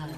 blood.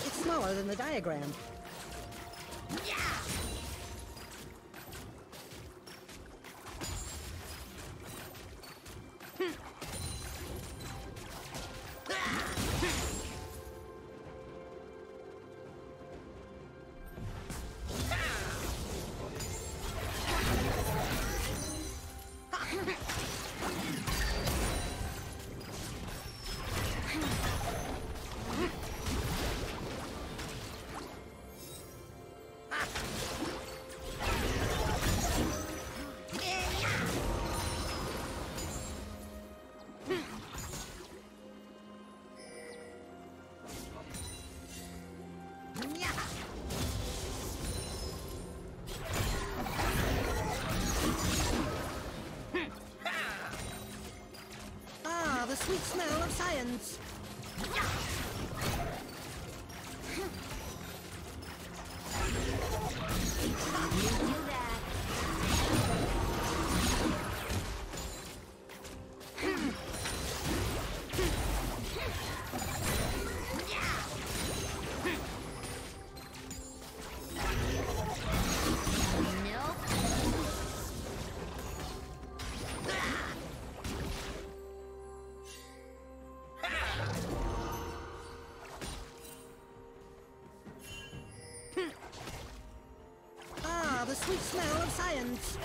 It's smaller than the diagram. wins. Sweet smell of science.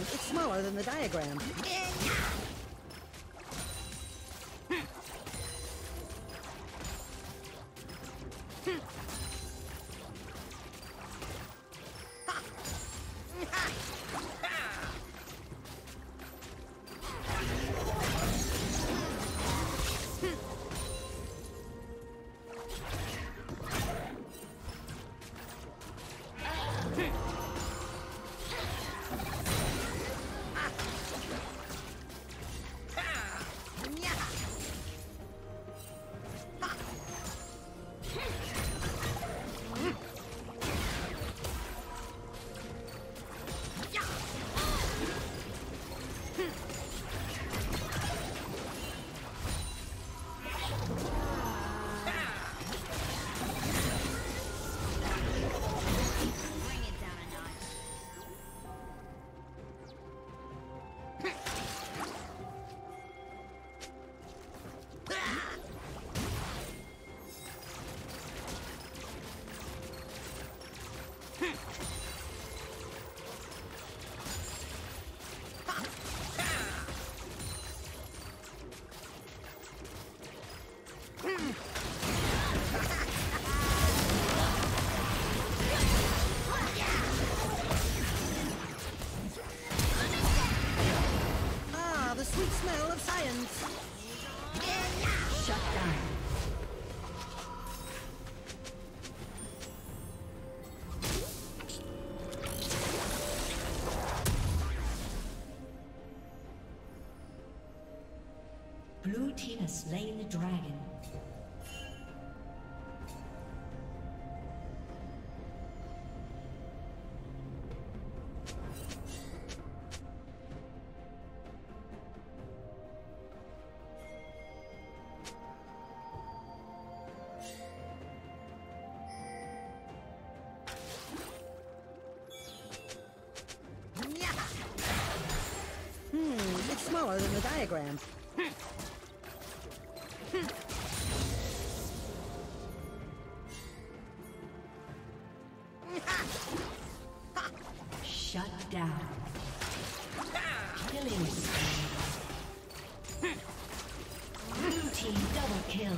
It's smaller than the diagram. Blue team has slain the dragon. It's smaller than the diagram. Shut down. Killing. Blue team double kill.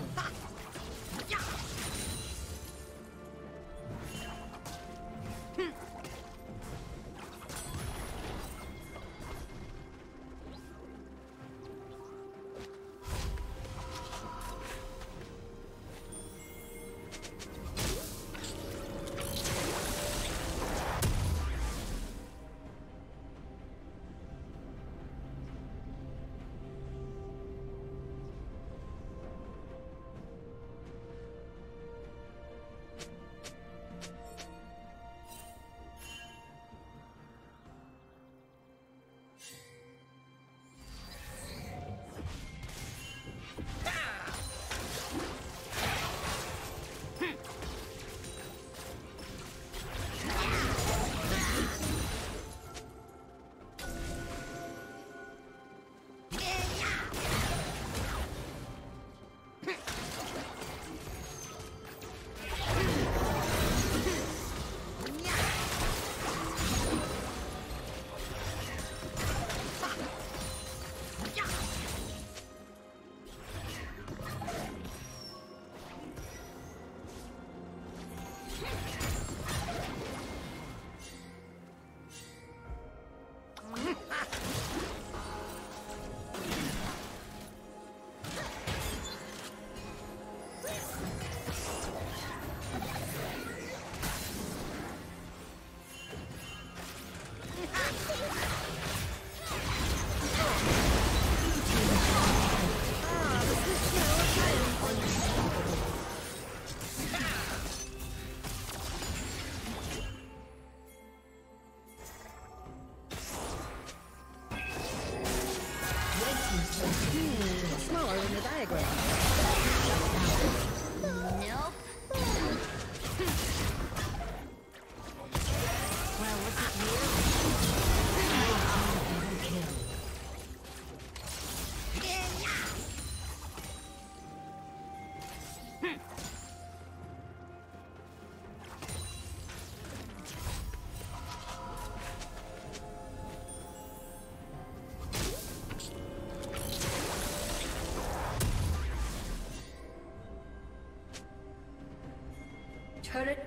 Turret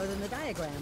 Than the diagram.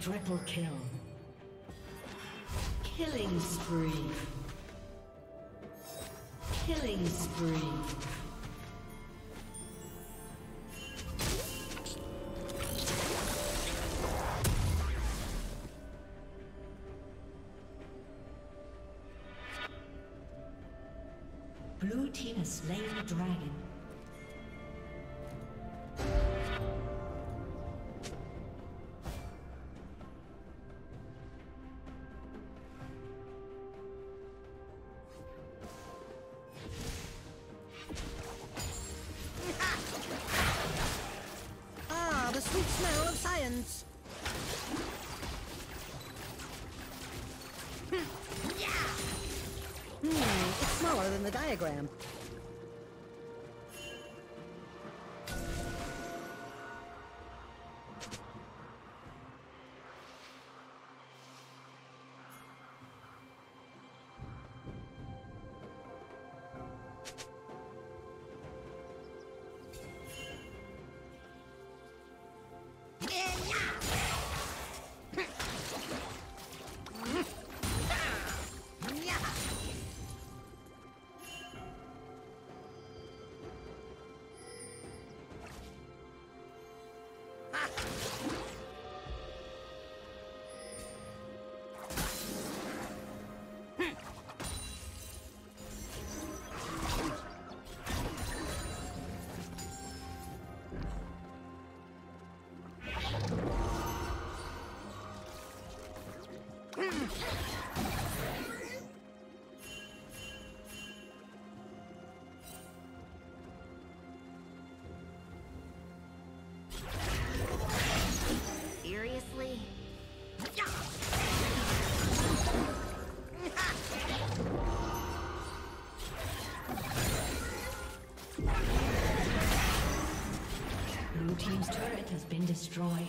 Triple kill. Killing spree. Killing spree. Blue team has slain the dragon. Diagram. Team's turret has been destroyed.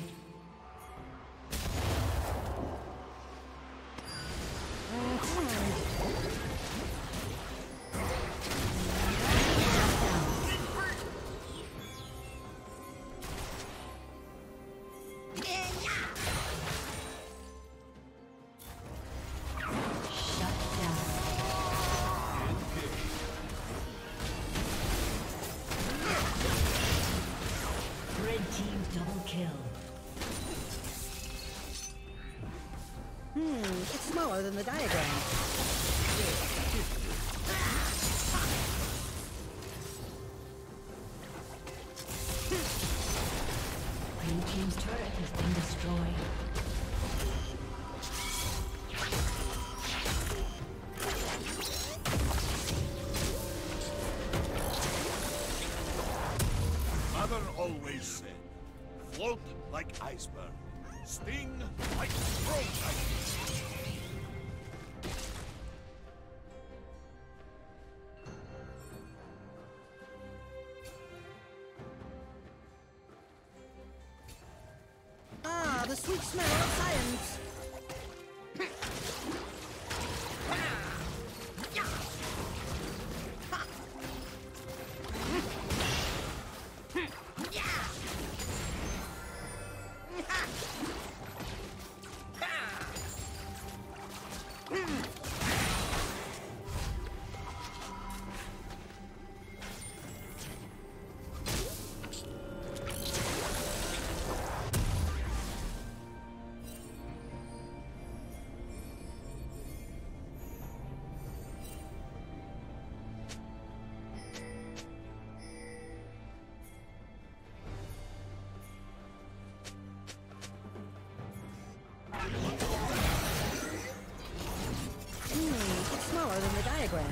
Than the diagram. team's turret has been destroyed. Always said, float like iceberg, sting like frog. Ah, the sweet smell of science. Diagram.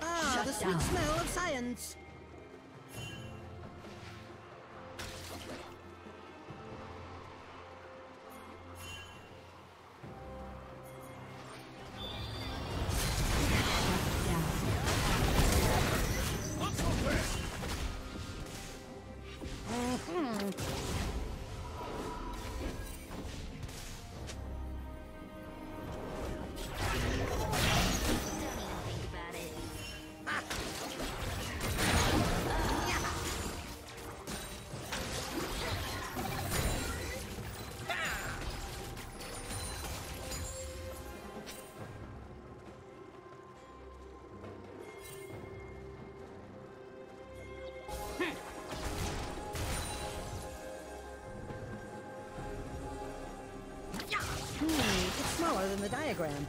Ah, the sweet smell of science. Smaller than the diagram.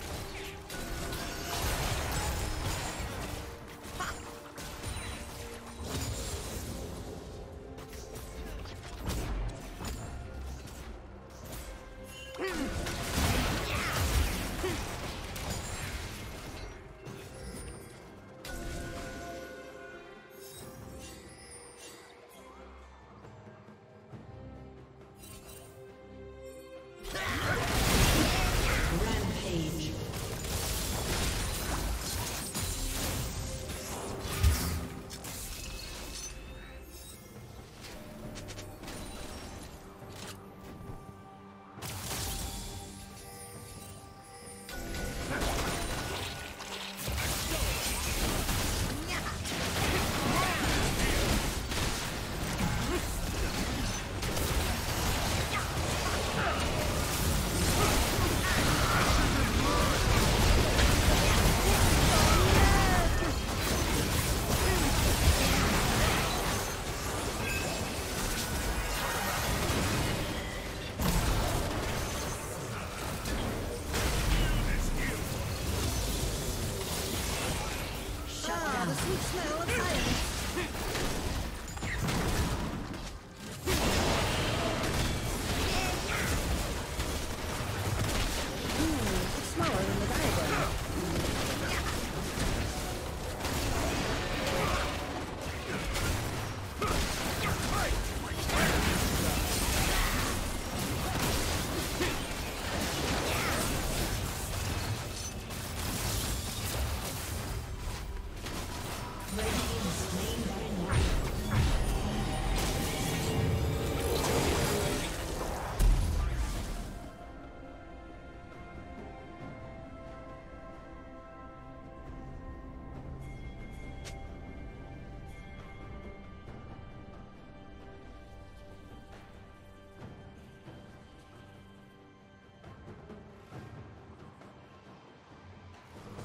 sweet smell of silence.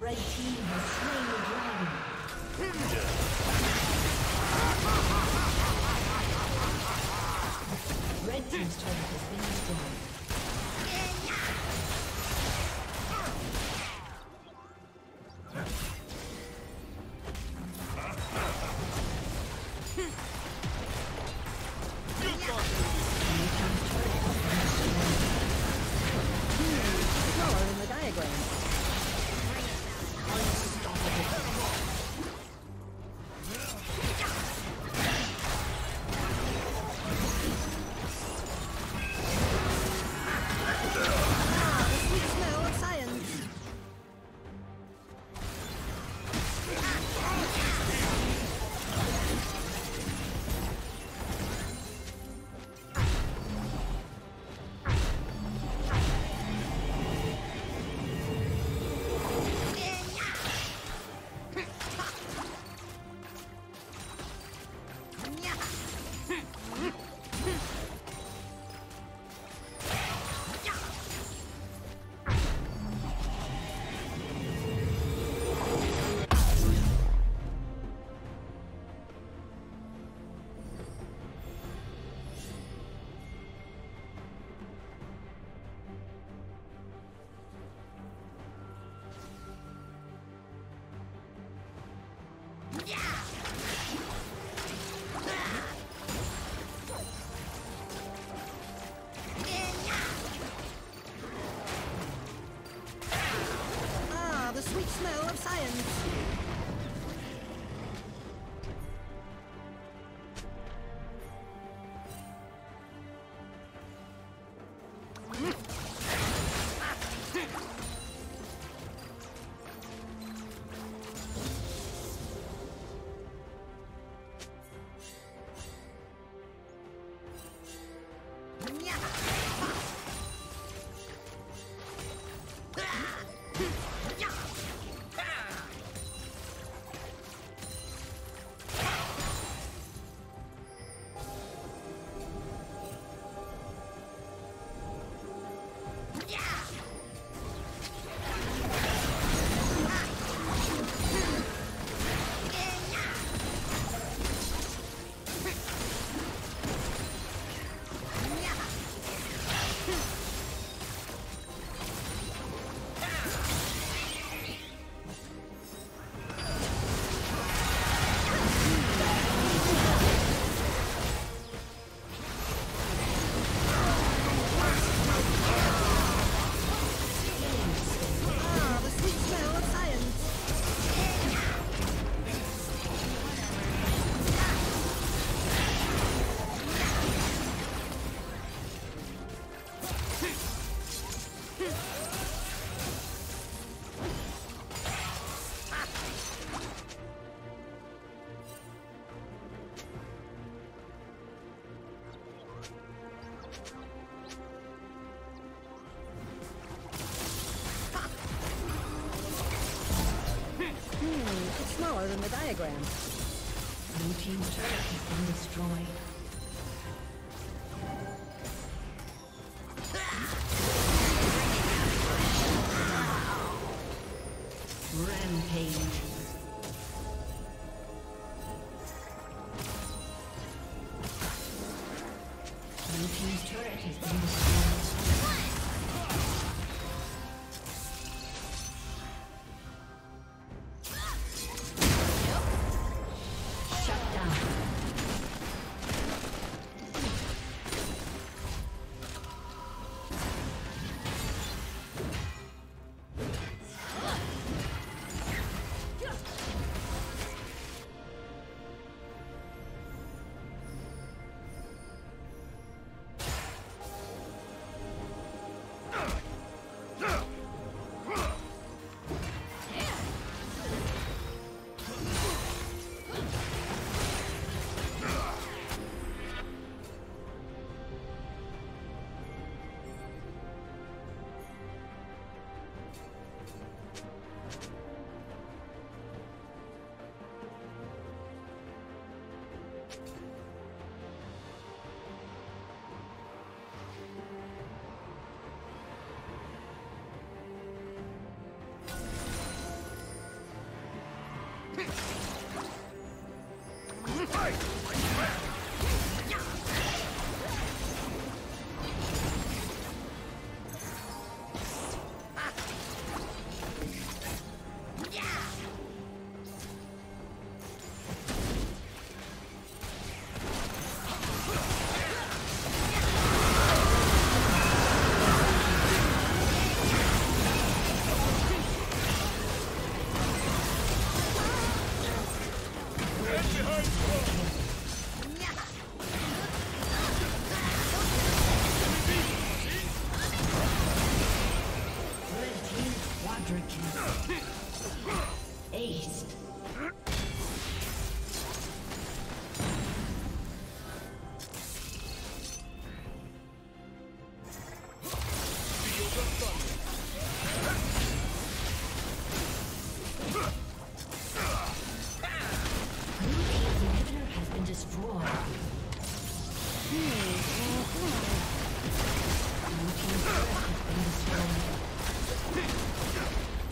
Red team has slain the dragon. Red team's turret has been destroyed. in the diagram. Blue team's turret has been destroyed. Rampage.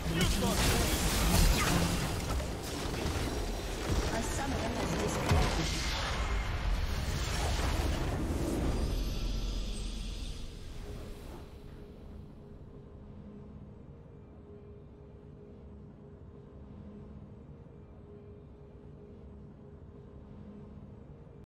Let's go.